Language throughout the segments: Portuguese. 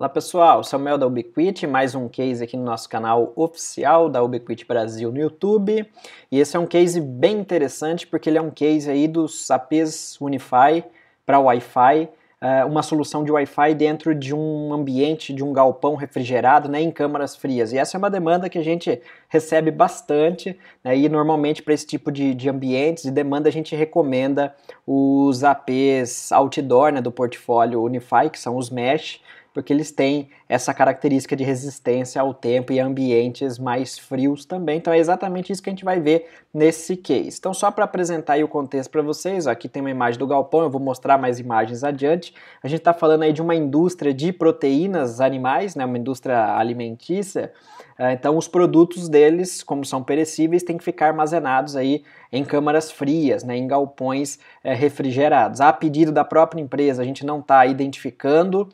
Olá pessoal, Samuel da Ubiquiti, mais um case aqui no nosso canal oficial da Ubiquiti Brasil no YouTube. E esse é um case bem interessante porque ele é um case aí dos APs UniFi para Wi-Fi, uma solução de Wi-Fi dentro de um ambiente, de um galpão refrigerado, né, em câmaras frias. E essa é uma demanda que a gente recebe bastante, né, e normalmente para esse tipo de ambientes e demanda a gente recomenda os APs outdoor, né, do portfólio UniFi, que são os Mesh, porque eles têm essa característica de resistência ao tempo e ambientes mais frios também. Então é exatamente isso que a gente vai ver nesse case. Então só para apresentar aí o contexto para vocês, ó, aqui tem uma imagem do galpão, eu vou mostrar mais imagens adiante. A gente está falando aí de uma indústria de proteínas animais, né, uma indústria alimentícia. Então os produtos deles, como são perecíveis, tem que ficar armazenados aí em câmaras frias, né, em galpões refrigerados. A pedido da própria empresa, a gente não está identificando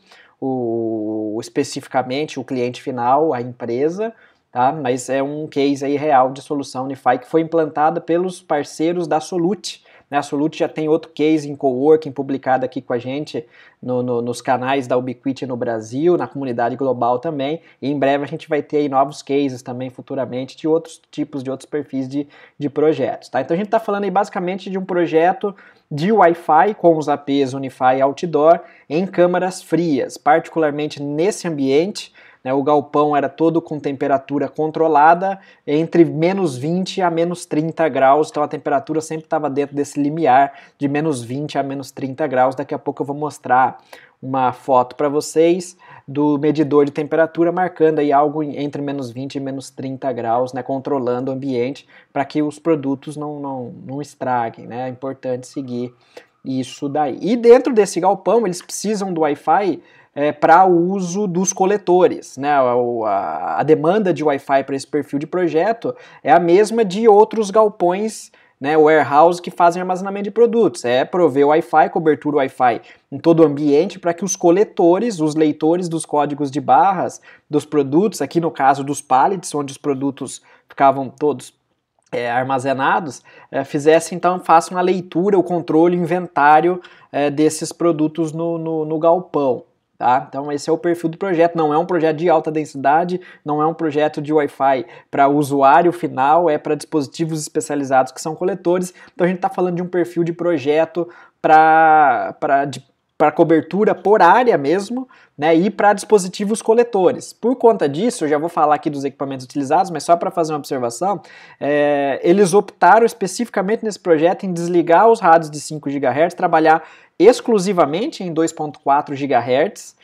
especificamente o cliente final, a empresa, tá? Mas é um case aí real de solução UniFi que foi implantada pelos parceiros da Solute. Né? A Solute já tem outro case em coworking publicado aqui com a gente nos canais da Ubiquiti no Brasil, na comunidade global também, e em breve a gente vai ter aí novos cases também futuramente de outros tipos, de outros perfis de projetos. Tá? Então a gente está falando aí basicamente de um projeto de Wi-Fi com os APs UniFi Outdoor em câmaras frias, particularmente nesse ambiente, né, o galpão era todo com temperatura controlada, entre menos 20 a menos 30 graus, então a temperatura sempre estava dentro desse limiar de menos 20 a menos 30 graus, daqui a pouco eu vou mostrar uma foto para vocês do medidor de temperatura marcando aí algo entre menos 20 e menos 30 graus, né, controlando o ambiente para que os produtos não estraguem, né, é importante seguir isso daí. E dentro desse galpão eles precisam do Wi-Fi para o uso dos coletores, né? A demanda de Wi-Fi para esse perfil de projeto é a mesma de outros galpões, né, warehouse que fazem armazenamento de produtos, é prover Wi-Fi, cobertura Wi-Fi em todo o ambiente para que os coletores, os leitores dos códigos de barras dos produtos, aqui no caso dos pallets, onde os produtos ficavam todos armazenados, façam a leitura, o controle, o inventário desses produtos no galpão. Tá? Então esse é o perfil do projeto, não é um projeto de alta densidade, não é um projeto de Wi-Fi para usuário final, é para dispositivos especializados que são coletores. Então a gente está falando de um perfil de projeto para cobertura por área mesmo, né, e para dispositivos coletores. Por conta disso, eu já vou falar aqui dos equipamentos utilizados, mas só para fazer uma observação, eles optaram especificamente nesse projeto em desligar os rádios de 5 GHz, trabalhar exclusivamente em 2.4 GHz,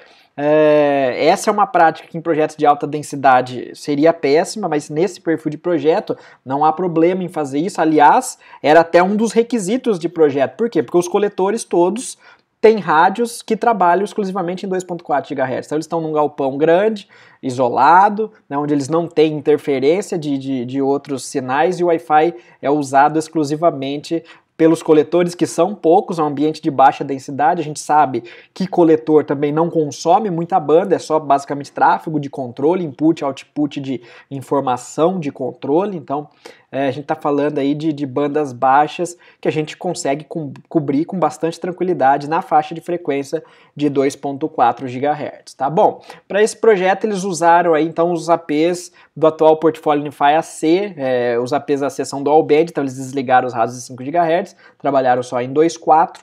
essa é uma prática que em projetos de alta densidade seria péssima, mas nesse perfil de projeto não há problema em fazer isso, aliás, era até um dos requisitos de projeto, por quê? Porque os coletores todos tem rádios que trabalham exclusivamente em 2.4 GHz. Então eles estão num galpão grande, isolado, né, onde eles não têm interferência de outros sinais e o Wi-Fi é usado exclusivamente pelos coletores, que são poucos, é um ambiente de baixa densidade. A gente sabe que coletor também não consome muita banda, é só basicamente tráfego de controle, input, output de informação de controle. Então a gente está falando aí de bandas baixas que a gente consegue cobrir com bastante tranquilidade na faixa de frequência de 2.4 GHz, tá bom? Para esse projeto eles usaram aí então os APs do atual portfólio UniFi AC, os APs AC são dual band, então eles desligaram os rádios de 5 GHz, trabalharam só em 2.4,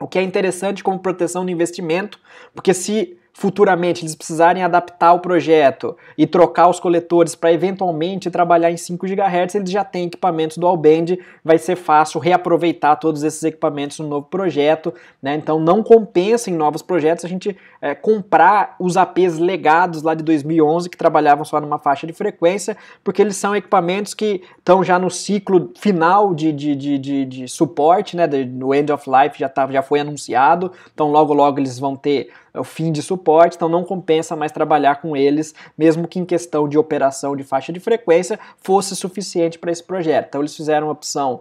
o que é interessante como proteção no investimento, porque se futuramente eles precisarem adaptar o projeto e trocar os coletores para eventualmente trabalhar em 5 GHz, eles já têm equipamentos dual band, vai ser fácil reaproveitar todos esses equipamentos no novo projeto, né? Então não compensa em novos projetos a gente comprar os APs legados lá de 2011 que trabalhavam só numa faixa de frequência, porque eles são equipamentos que estão já no ciclo final de suporte, né? O end of life já foi anunciado, então logo logo eles vão ter o fim de suporte, então não compensa mais trabalhar com eles, mesmo que em questão de operação de faixa de frequência fosse suficiente para esse projeto. Então eles fizeram uma opção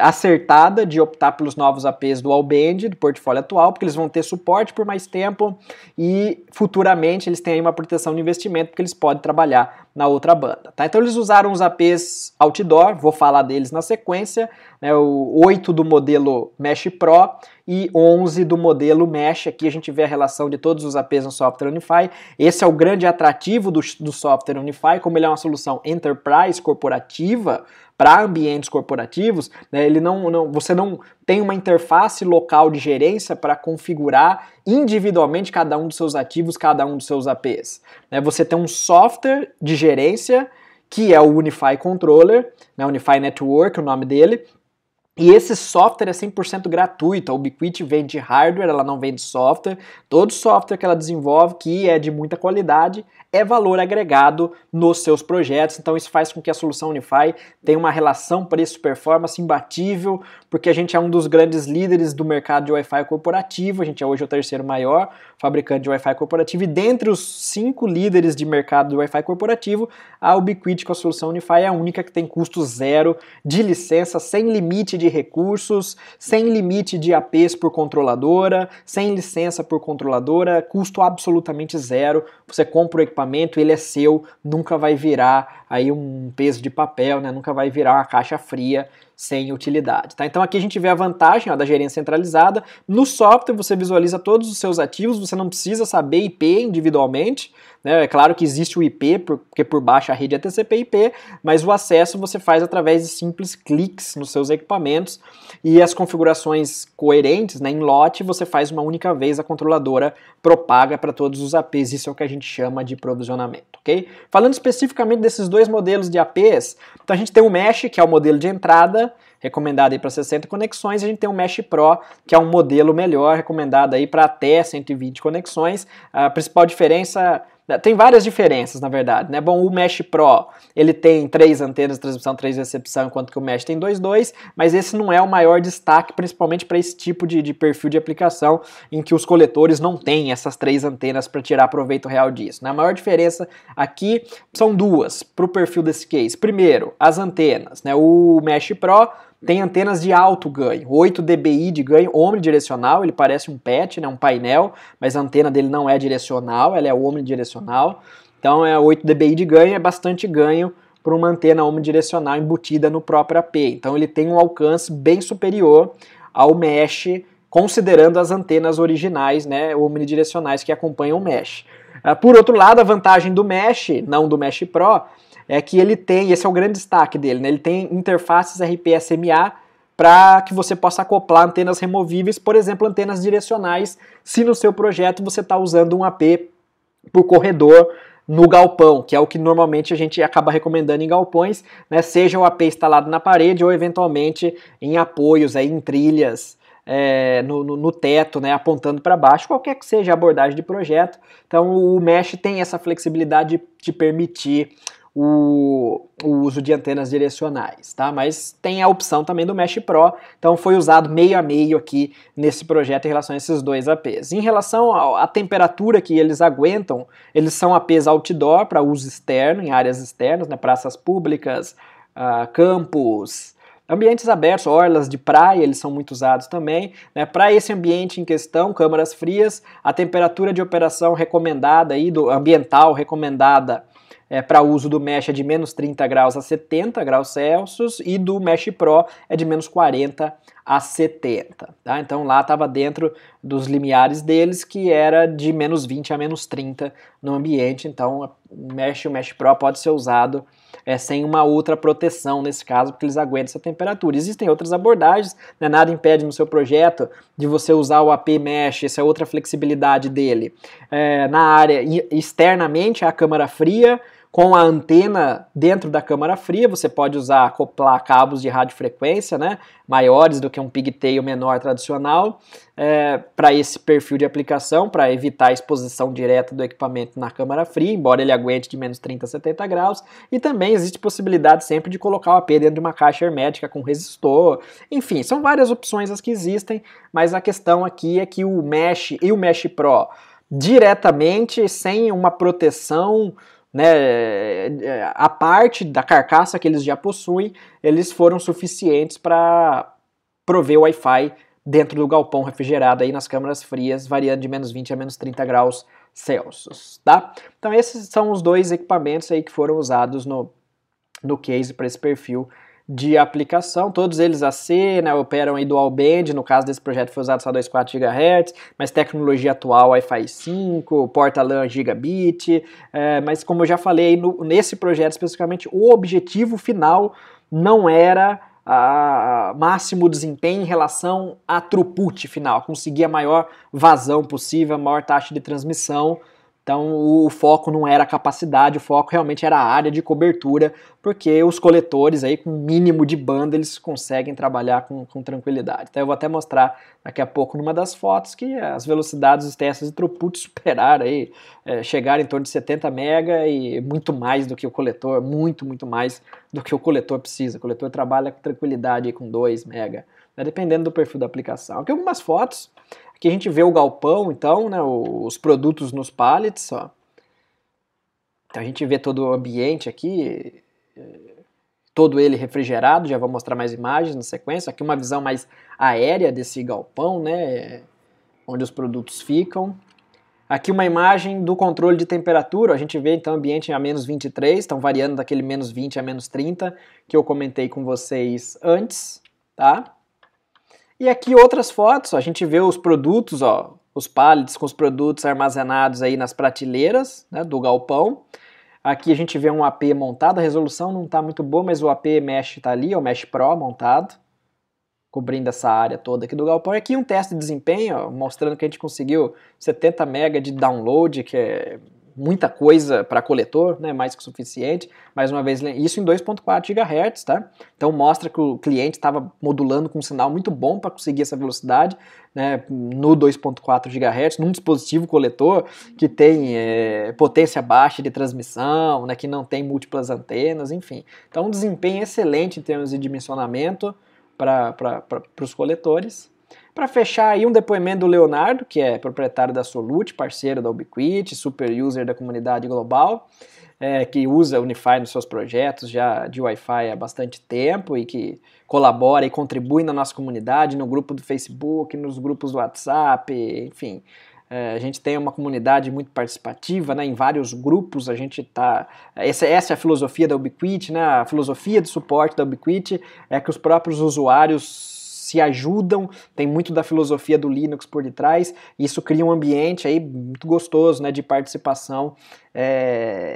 acertada de optar pelos novos APs dual band do portfólio atual, porque eles vão ter suporte por mais tempo e futuramente eles têm aí uma proteção de investimento, porque eles podem trabalhar na outra banda, tá? Então eles usaram os APs outdoor, vou falar deles na sequência, né, o 8 do modelo Mesh Pro e 11 do modelo Mesh. Aqui a gente vê a relação de todos os APs no software UniFi. Esse é o grande atrativo do software UniFi, como ele é uma solução enterprise corporativa, para ambientes corporativos, né, ele você não tem uma interface local de gerência para configurar individualmente cada um dos seus ativos, cada um dos seus APs. Né, você tem um software de gerência, que é o UniFi Controller, né, UniFi Network, o nome dele, e esse software é 100% gratuito. A Ubiquiti vende hardware, ela não vende software. Todo software que ela desenvolve, que é de muita qualidade, é valor agregado nos seus projetos. Então isso faz com que a solução UniFi tenha uma relação preço-performance imbatível, porque a gente é um dos grandes líderes do mercado de Wi-Fi corporativo. A gente é hoje o terceiro maior fabricante de Wi-Fi corporativo, e dentre os 5 líderes de mercado do Wi-Fi corporativo, a Ubiquiti com a solução UniFi é a única que tem custo zero de licença, sem limite de recursos, sem limite de APs por controladora, sem licença por controladora, custo absolutamente zero. Você compra o equipamento, ele é seu, nunca vai virar aí um peso de papel, né? Nunca vai virar uma caixa fria sem utilidade, tá? Então aqui a gente vê a vantagem, ó, da gerência centralizada. No software você visualiza todos os seus ativos, você não precisa saber IP individualmente, né? É claro que existe o IP, porque por baixo a rede é TCP/IP, mas o acesso você faz através de simples cliques nos seus equipamentos, e as configurações coerentes, né, em lote, você faz uma única vez, a controladora propaga para todos os APs. Isso é o que a gente chama de provisionamento, ok? Falando especificamente desses dois modelos de APs, então a gente tem o Mesh, que é o modelo de entrada, recomendado aí para 60 conexões, e a gente tem o Mesh Pro, que é um modelo melhor, recomendado aí para até 120 conexões. A principal diferença, tem várias diferenças na verdade, né? Bom, o Mesh Pro, ele tem 3 antenas de transmissão, 3 de recepção, enquanto que o Mesh tem 2, mas esse não é o maior destaque, principalmente para esse tipo de perfil de aplicação, em que os coletores não têm essas 3 antenas para tirar proveito real disso, né? A maior diferença aqui são duas, para o perfil desse case. Primeiro, as antenas, né? O Mesh Pro tem antenas de alto ganho, 8 dBi de ganho, omnidirecional. Ele parece um patch, né, um painel, mas a antena dele não é direcional, ela é omnidirecional. Então é 8 dBi de ganho, é bastante ganho para uma antena omnidirecional embutida no próprio AP. Então ele tem um alcance bem superior ao Mesh, considerando as antenas originais, né, omnidirecionais, que acompanham o Mesh. Por outro lado, a vantagem do Mesh, não do Mesh Pro, é que ele tem, esse é o grande destaque dele, né? Ele tem interfaces RPSMA para que você possa acoplar antenas removíveis, por exemplo, antenas direcionais, se no seu projeto você está usando um AP por corredor no galpão, que é o que normalmente a gente acaba recomendando em galpões, né? Seja o AP instalado na parede ou eventualmente em apoios, aí, em trilhas, no teto, né, apontando para baixo, qualquer que seja a abordagem de projeto. Então o Mesh tem essa flexibilidade de te permitir o uso de antenas direcionais, tá? Mas tem a opção também do Mesh Pro, então foi usado meio a meio aqui nesse projeto em relação a esses dois APs. Em relação à temperatura que eles aguentam, eles são APs outdoor para uso externo, em áreas externas, né, praças públicas, campos, ambientes abertos, orlas de praia, eles são muito usados também, né? Para esse ambiente em questão, câmaras frias, a temperatura de operação recomendada, aí, ambiental recomendada, para uso do Mesh é de menos 30 graus a 70 graus Celsius, e do Mesh Pro é de menos 40 a 70. Tá? Então lá estava dentro dos limiares deles, que era de menos 20 a menos 30 no ambiente. Então o Mesh Pro pode ser usado sem uma outra proteção nesse caso, porque eles aguentam essa temperatura. Existem outras abordagens, né? Nada impede no seu projeto de você usar o AP Mesh, essa é outra flexibilidade dele. Na área externamente, a câmara fria, com a antena dentro da câmara fria, você pode usar, acoplar cabos de radiofrequência, né, maiores do que um pigtail menor tradicional, para esse perfil de aplicação, para evitar a exposição direta do equipamento na câmara fria, embora ele aguente de menos 30 a 70 graus, e também existe possibilidade sempre de colocar o AP dentro de uma caixa hermética com resistor. Enfim, são várias opções as que existem, mas a questão aqui é que o Mesh e o Mesh Pro, diretamente, sem uma proteção, né, a parte da carcaça que eles já possuem, eles foram suficientes para prover Wi-Fi dentro do galpão refrigerado, aí nas câmaras frias, variando de menos 20 a menos 30 graus Celsius, tá? Então esses são os dois equipamentos aí que foram usados no case para esse perfil de aplicação, todos eles AC, né, operam em dual band, no caso desse projeto foi usado só 2,4 GHz, mas tecnologia atual Wi-Fi 5, porta LAN gigabit, mas como eu já falei, nesse projeto especificamente, o objetivo final não era máximo desempenho em relação a throughput final, conseguir a maior vazão possível, a maior taxa de transmissão. Então o foco não era a capacidade, o foco realmente era a área de cobertura, porque os coletores aí com o mínimo de banda eles conseguem trabalhar com tranquilidade. Então eu vou até mostrar daqui a pouco numa das fotos que as velocidades dos testes de throughput superaram aí, chegaram em torno de 70 mega e muito mais do que o coletor, muito mais do que o coletor precisa. O coletor trabalha com tranquilidade aí com 2 mega, né, dependendo do perfil da aplicação. Aqui algumas fotos. Aqui a gente vê o galpão, então, né, os produtos nos pallets, ó. Então a gente vê todo o ambiente aqui, todo ele refrigerado, já vou mostrar mais imagens na sequência. Aqui uma visão mais aérea desse galpão, né, onde os produtos ficam. Aqui uma imagem do controle de temperatura, a gente vê então o ambiente a menos 23, estão variando daquele menos 20 a menos 30, que eu comentei com vocês antes, tá? E aqui outras fotos, ó, a gente vê os produtos, ó, os pallets com os produtos armazenados aí nas prateleiras, né, do galpão. Aqui a gente vê um AP montado, a resolução não está muito boa, mas o AP Mesh está ali, ó, o Mesh Pro montado, cobrindo essa área toda aqui do galpão. E aqui um teste de desempenho, ó, mostrando que a gente conseguiu 70 MB de download, que é muita coisa para coletor, né, mais que suficiente, mais uma vez, isso em 2,4 GHz, tá? Então mostra que o cliente estava modulando com um sinal muito bom para conseguir essa velocidade, né, no 2,4 GHz, num dispositivo coletor que tem potência baixa de transmissão, né, que não tem múltiplas antenas, enfim. Então um desempenho excelente em termos de dimensionamento para os coletores. Para fechar aí um depoimento do Leonardo, que é proprietário da Solute, parceiro da Ubiquiti, super user da comunidade global, que usa UniFi nos seus projetos já de Wi-Fi há bastante tempo e que colabora e contribui na nossa comunidade, no grupo do Facebook, nos grupos do WhatsApp, enfim. A gente tem uma comunidade muito participativa, né? Em vários grupos a gente está... Essa é a filosofia da Ubiquiti, né? A filosofia de suporte da Ubiquiti é que os próprios usuários se ajudam, tem muito da filosofia do Linux por detrás, e isso cria um ambiente aí muito gostoso, né, de participação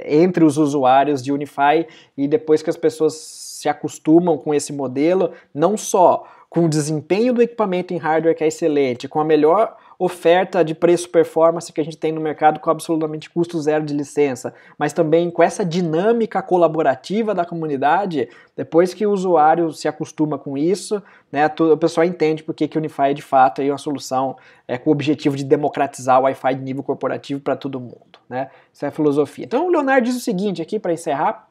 entre os usuários de UniFi, e depois que as pessoas se acostumam com esse modelo, não só com o desempenho do equipamento em hardware que é excelente, com a melhor oferta de preço-performance que a gente tem no mercado com absolutamente custo zero de licença, mas também com essa dinâmica colaborativa da comunidade, depois que o usuário se acostuma com isso, né, o pessoal entende porque que o UniFi é de fato aí uma solução com o objetivo de democratizar o Wi-Fi de nível corporativo para todo mundo, né? Essa é a filosofia. Então o Leonardo diz o seguinte aqui, para encerrar: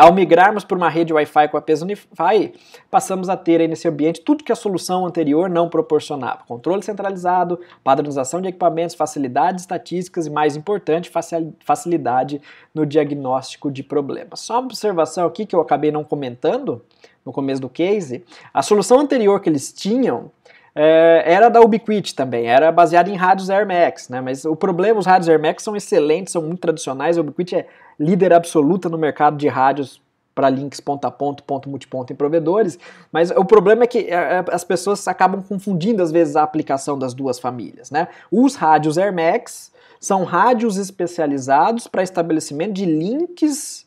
ao migrarmos para uma rede Wi-Fi com APs UniFi, passamos a ter aí nesse ambiente tudo que a solução anterior não proporcionava: controle centralizado, padronização de equipamentos, facilidades estatísticas e, mais importante, facilidade no diagnóstico de problemas. Só uma observação aqui que eu acabei não comentando no começo do case: a solução anterior que eles tinham era da Ubiquiti também, era baseada em rádios AirMax, né? Mas o problema, os rádios AirMax são excelentes, são muito tradicionais, a Ubiquiti é líder absoluta no mercado de rádios para links ponto a ponto, ponto multiponto em provedores, mas o problema é que as pessoas acabam confundindo às vezes a aplicação das duas famílias, né? Os rádios AirMax são rádios especializados para estabelecimento de links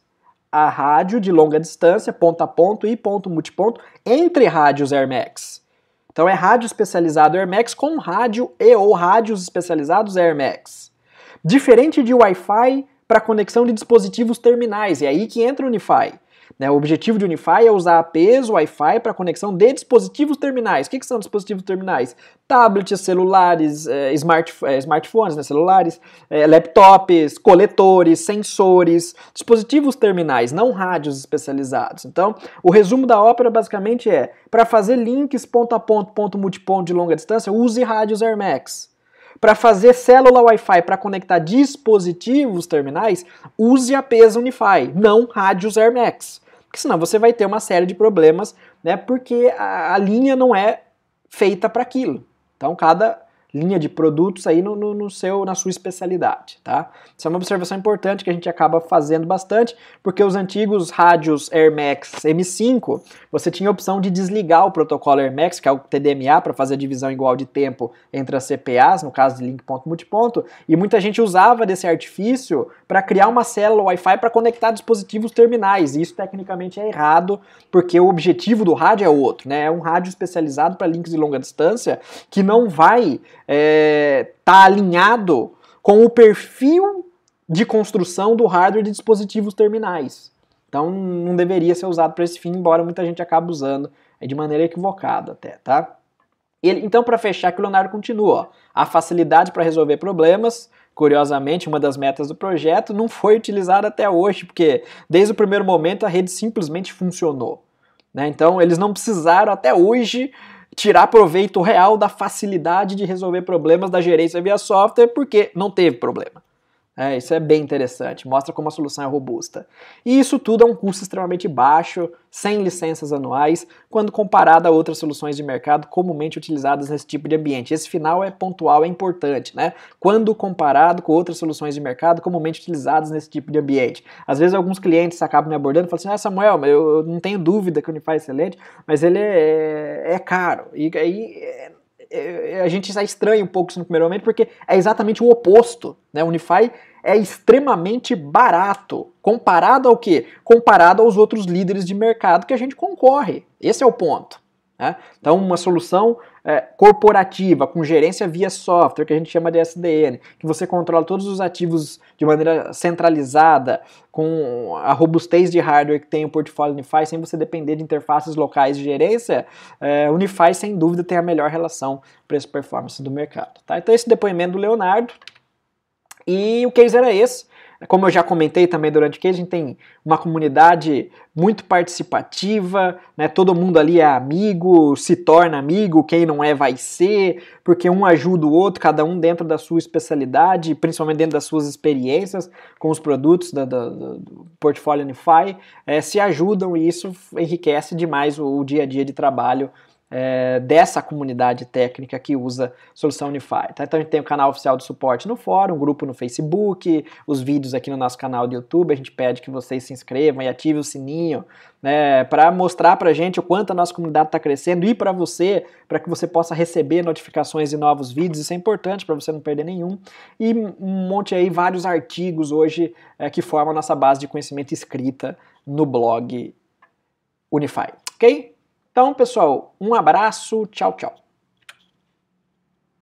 a rádio de longa distância, ponto a ponto e ponto multiponto entre rádios AirMax. Então é rádio especializado AirMax com rádio e ou rádios especializados AirMax. Diferente de Wi-Fi para conexão de dispositivos terminais, é aí que entra o UniFi. Né? O objetivo de UniFi é usar APs Wi-Fi para conexão de dispositivos terminais. O que são dispositivos terminais? Tablets, celulares, smartphones, né? Celulares, laptops, coletores, sensores, dispositivos terminais, não rádios especializados. Então, o resumo da ópera basicamente é: para fazer links ponto a ponto, ponto multiponto de longa distância, use rádios AirMax. Para fazer célula Wi-Fi para conectar dispositivos terminais, use APs UniFi, não rádios AirMax. Porque senão você vai ter uma série de problemas, né? Porque a linha não é feita para aquilo. Então cada linha de produtos aí na sua especialidade, tá? Isso é uma observação importante que a gente acaba fazendo bastante, porque os antigos rádios AirMax M5, você tinha a opção de desligar o protocolo AirMax, que é o TDMA, para fazer a divisão igual de tempo entre as CPAs, no caso de link ponto multiponto, e muita gente usava desse artifício para criar uma célula Wi-Fi para conectar dispositivos terminais, e isso tecnicamente é errado, porque o objetivo do rádio é outro, né? É um rádio especializado para links de longa distância, que não vai tá alinhado com o perfil de construção do hardware de dispositivos terminais. Então não deveria ser usado para esse fim, embora muita gente acabe usando de maneira equivocada até, tá? Então, para fechar, que o Leonardo continua, ó, a facilidade para resolver problemas, curiosamente, uma das metas do projeto, não foi utilizada até hoje, porque desde o primeiro momento a rede simplesmente funcionou, né? Então eles não precisaram até hoje tirar proveito real da facilidade de resolver problemas da gerência via software, porque não teve problema. Isso é bem interessante, mostra como a solução é robusta. E isso tudo a um custo extremamente baixo, sem licenças anuais, quando comparado a outras soluções de mercado comumente utilizadas nesse tipo de ambiente. Esse final é pontual, é importante, né? Quando comparado com outras soluções de mercado comumente utilizadas nesse tipo de ambiente. Às vezes alguns clientes acabam me abordando e falam assim, ah, Samuel, eu não tenho dúvida que o UniFi é excelente, mas ele é caro. E aí a gente já estranha um pouco isso no primeiro momento, porque é exatamente o oposto, né? O UniFi é extremamente barato, comparado ao quê? Comparado aos outros líderes de mercado que a gente concorre. Esse é o ponto, né? Então, uma solução corporativa, com gerência via software, que a gente chama de SDN, que você controla todos os ativos de maneira centralizada, com a robustez de hardware que tem o portfólio UniFi, sem você depender de interfaces locais de gerência, UniFi, sem dúvida, tem a melhor relação preço-performance do mercado, tá? Então, esse depoimento do Leonardo, e o case era esse. Como eu já comentei também durante o case, a gente tem uma comunidade muito participativa, né? Todo mundo ali é amigo, se torna amigo, quem não é vai ser, porque um ajuda o outro, cada um dentro da sua especialidade, principalmente dentro das suas experiências com os produtos do portfólio UniFi, se ajudam, e isso enriquece demais o dia a dia de trabalho dessa comunidade técnica que usa solução UniFi, tá? Então a gente tem o canal oficial de suporte no fórum, um grupo no Facebook, os vídeos aqui no nosso canal do YouTube, a gente pede que vocês se inscrevam e ativem o sininho, né, para mostrar pra gente o quanto a nossa comunidade está crescendo, e para você, para que você possa receber notificações de novos vídeos, isso é importante para você não perder nenhum, e um monte aí, vários artigos hoje que formam a nossa base de conhecimento escrita no blog UniFi, ok? Então, pessoal, um abraço, tchau, tchau.